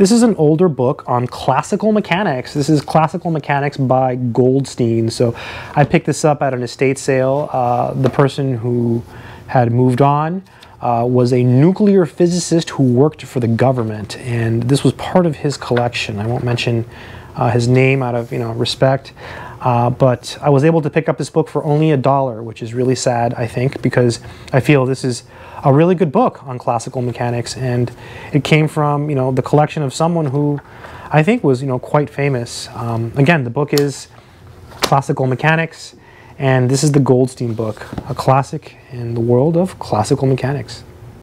This is an older book on classical mechanics. This is Classical Mechanics by Goldstein. So I picked this up at an estate sale. The person who had moved on was a nuclear physicist who worked for the government, and this was part of his collection. I won't mention his name out of respect, but I was able to pick up this book for only $1, which is really sad, I think, because I feel this is a really good book on classical mechanics, and it came from the collection of someone who I think was quite famous. Again, the book is Classical Mechanics. And this is the Goldstein book, a classic in the world of classical mechanics.